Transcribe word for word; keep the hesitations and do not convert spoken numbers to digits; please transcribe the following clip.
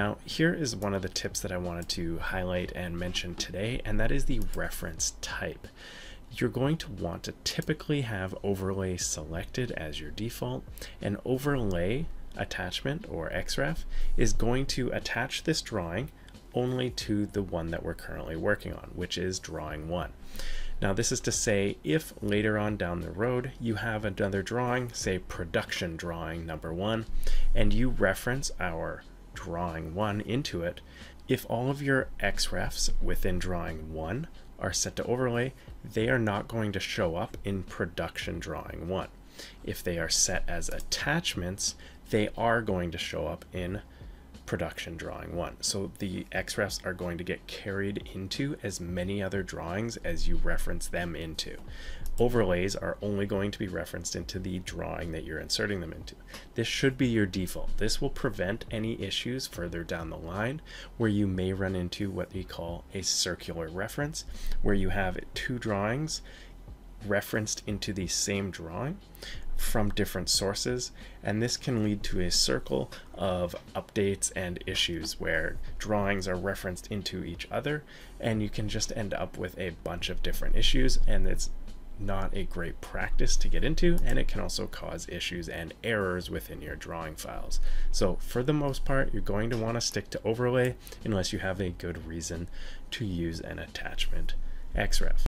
Now, here is one of the tips that I wanted to highlight and mention today, and that is the reference type. You're going to want to typically have overlay selected as your default. An overlay attachment, or X R E F, is going to attach this drawing only to the one that we're currently working on, which is drawing one. Now, this is to say if later on down the road you have another drawing, say production drawing number one, and you reference our drawing one into it, if all of your X R E Fs within drawing one are set to overlay, they are not going to show up in production drawing one. If they are set as attachments, they are going to show up in production drawing one. So the X R E Fs are going to get carried into as many other drawings as you reference them into. Overlays are only going to be referenced into the drawing that you're inserting them into. This should be your default. This will prevent any issues further down the line where you may run into what we call a circular reference, where you have two drawings referenced into the same drawing from different sources, and this can lead to a circle of updates and issues where drawings are referenced into each other, and you can just end up with a bunch of different issues, and it's not a great practice to get into, and it can also cause issues and errors within your drawing files. So for the most part, you're going to want to stick to overlay unless you have a good reason to use an attachment X R E F.